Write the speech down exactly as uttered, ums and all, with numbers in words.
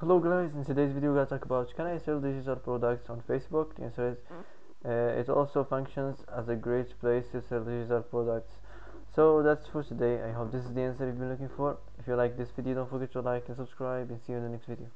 Hello guys, in today's video we're gonna talk about can I sell digital products on Facebook? The answer is uh, it also functions as a great place to sell digital products. So that's for today. I hope this is the answer you've been looking for. If you like this video, don't forget to like and subscribe, and see you in the next video.